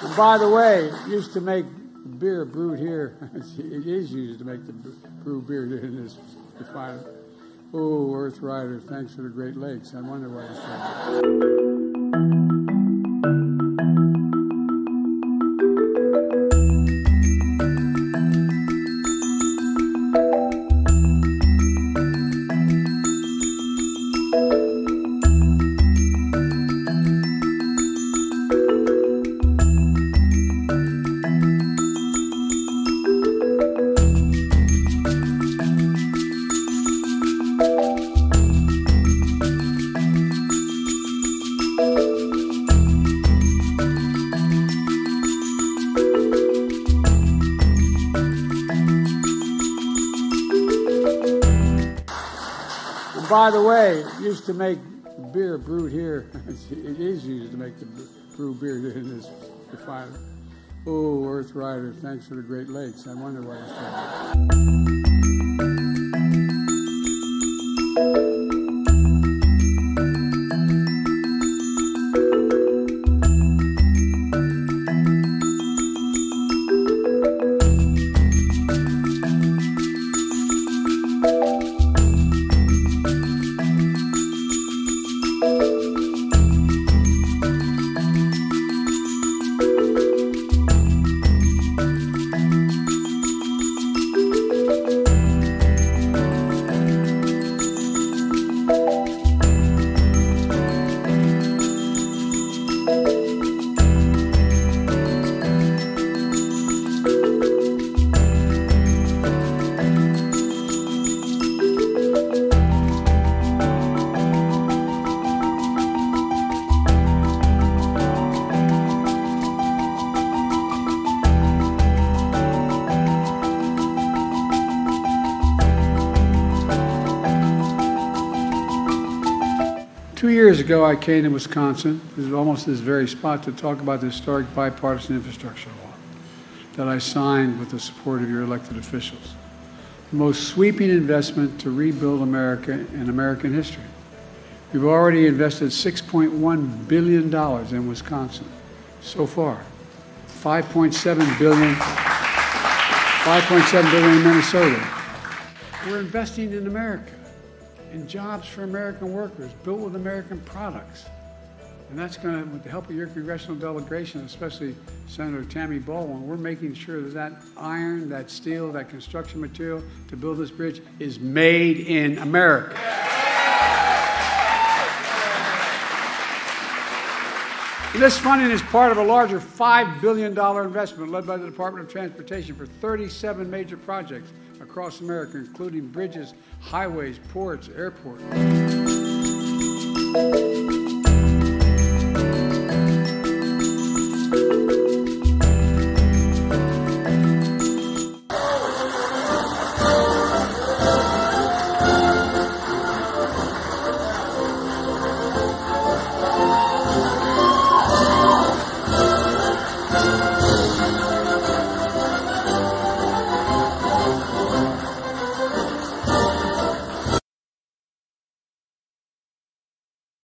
And by the way, it used to make beer brewed here. It is used to make the brew beer here in this refinery. Oh, Earth Rider, thanks for the Great Lakes. I wonder why it's that. By the way, it used to make beer brewed here. It is used to make the brew beer here in this refinery. Oh, Earth Rider, thanks for the Great Lakes. I wonder why it's that. Two years ago, I came to Wisconsin, almost this very spot, to talk about the historic bipartisan infrastructure law that I signed with the support of your elected officials. The most sweeping investment to rebuild America in American history. We've already invested $6.1 billion in Wisconsin so far, $5.7 billion in Minnesota. We're investing in America. And jobs for American workers, built with American producings. And that's going to, with the help of your congressional delegation, especially Senator Tammy Baldwin, we're making sure that that iron, that steel, that construction material to build this bridge is made in America. And this funding is part of a larger $5 billion investment led by the Department of Transportation for 37 major projects across America, including bridges, highways, ports, airports.